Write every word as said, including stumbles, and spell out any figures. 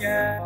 Yeah.